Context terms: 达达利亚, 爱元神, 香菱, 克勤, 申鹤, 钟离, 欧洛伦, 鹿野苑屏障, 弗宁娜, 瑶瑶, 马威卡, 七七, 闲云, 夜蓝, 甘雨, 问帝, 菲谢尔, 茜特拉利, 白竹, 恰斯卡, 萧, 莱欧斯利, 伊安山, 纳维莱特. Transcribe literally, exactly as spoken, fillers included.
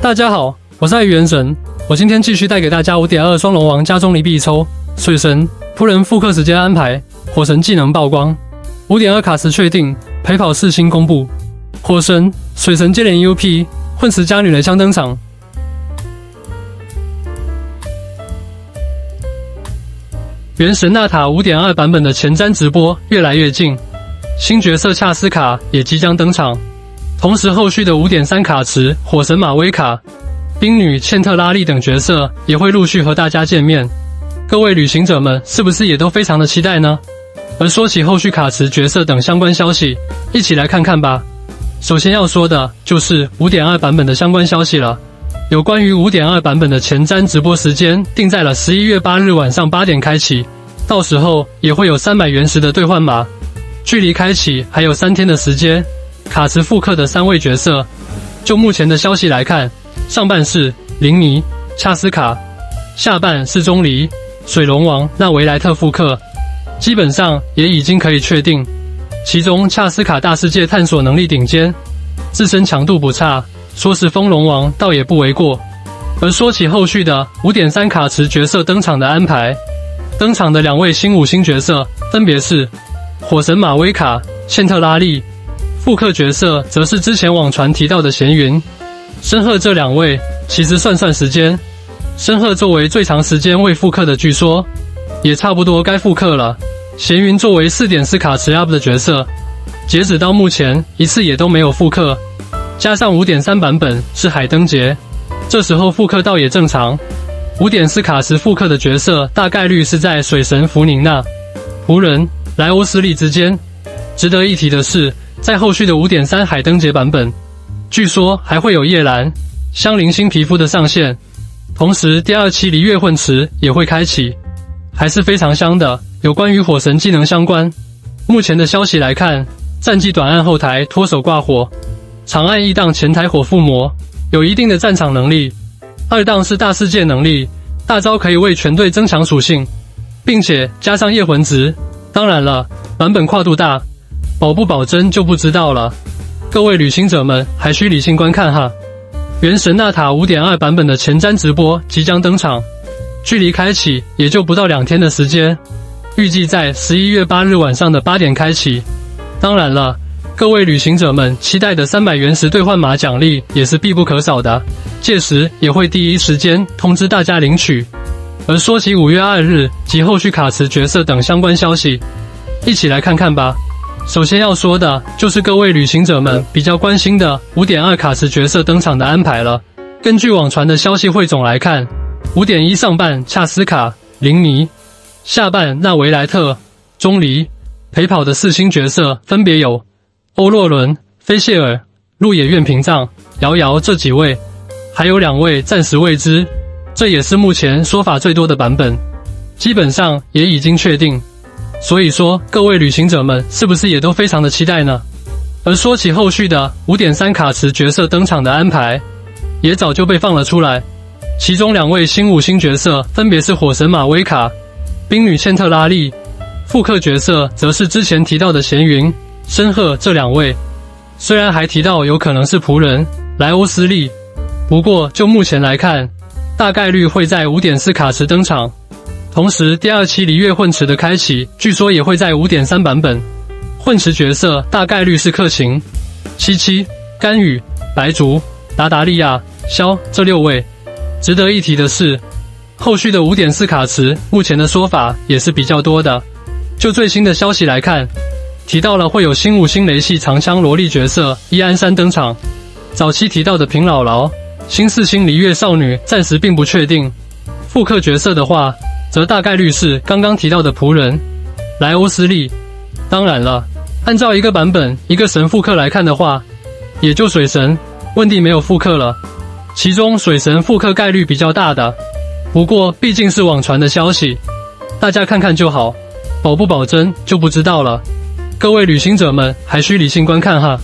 大家好，我是爱元神，我今天继续带给大家 五点二 双龙王家中离必抽水神仆人复刻时间安排，火神技能曝光， 五点二 卡池确定，陪跑四星公布，火神、水神接连 U P 混时加女雷枪登场。元神纳塔 五点二 版本的前瞻直播越来越近，新角色恰斯卡也即将登场。 同时，后续的 五点三 卡池、火神马威卡、冰女茜特拉利等角色也会陆续和大家见面。各位旅行者们，是不是也都非常的期待呢？而说起后续卡池角色等相关消息，一起来看看吧。首先要说的就是 五点二 版本的相关消息了。有关于 五点二 版本的前瞻直播时间定在了十一月八日晚上八点开启，到时候也会有三百原石的兑换码，距离开启还有三天的时间。 卡池复刻的三位角色，就目前的消息来看，上半是林尼、恰斯卡，下半是钟离、水龙王纳维莱特复刻，基本上也已经可以确定。其中恰斯卡大世界探索能力顶尖，自身强度不差，说是风龙王倒也不为过。而说起后续的 五点三 卡池角色登场的安排，登场的两位新五星角色分别是火神马威卡、茜特拉利。 复刻角色则是之前网传提到的闲云、申鹤这两位，其实算算时间，申鹤作为最长时间未复刻的，据说也差不多该复刻了。闲云作为 四点四 卡池 U P 的角色，截止到目前一次也都没有复刻，加上 五点三 版本是海灯节，这时候复刻倒也正常。五点四 卡池复刻的角色大概率是在水神弗宁娜、仆人莱欧斯利之间。值得一提的是。 在后续的 五点三 海灯节版本，据说还会有夜蓝、香菱新皮肤的上线，同时第二期璃月混池也会开启，还是非常香的。有关于火神技能相关，目前的消息来看，战绩短按后台脱手挂火，长按一档前台火附魔，有一定的战场能力；二档是大世界能力，大招可以为全队增强属性，并且加上夜魂值。当然了，版本跨度大。 保不保真就不知道了，各位旅行者们还需理性观看哈。元神纳塔 五点二 版本的前瞻直播即将登场，距离开启也就不到两天的时间，预计在十一月八日晚上的八点开启。当然了，各位旅行者们期待的三百原石兑换码奖励也是必不可少的，届时也会第一时间通知大家领取。而说起五月二日及后续卡池角色等相关消息，一起来看看吧。 首先要说的就是各位旅行者们比较关心的 五点二 卡池角色登场的安排了。根据网传的消息汇总来看 ，五点一 上半恰斯卡、林尼，下半纳维莱特、钟离，陪跑的四星角色分别有欧洛伦、菲谢尔、鹿野苑屏障、瑶瑶这几位，还有两位暂时未知，这也是目前说法最多的版本，基本上也已经确定。 所以说，各位旅行者们是不是也都非常的期待呢？而说起后续的 五点三 卡池角色登场的安排，也早就被放了出来。其中两位新五星角色分别是火神马威卡、冰女茜特拉利，复刻角色则是之前提到的闲云、申鹤这两位。虽然还提到有可能是仆人莱欧斯利，不过就目前来看，大概率会在 五点四 卡池登场。 同时，第二期璃月混池的开启，据说也会在 五点三 版本。混池角色大概率是克勤、七七、甘雨、白竹、达达利亚、萧这六位。值得一提的是，后续的 五点四 卡池，目前的说法也是比较多的。就最新的消息来看，提到了会有新五星雷系长枪萝莉角色伊安山登场。早期提到的平姥姥、新四星璃月少女暂时并不确定。复刻角色的话。 则大概率是刚刚提到的仆人莱欧斯利。当然了，按照一个版本一个神复刻来看的话，也就水神问帝没有复刻了。其中水神复刻概率比较大的，不过毕竟是网传的消息，大家看看就好，保不保真就不知道了。各位旅行者们还需理性观看哈。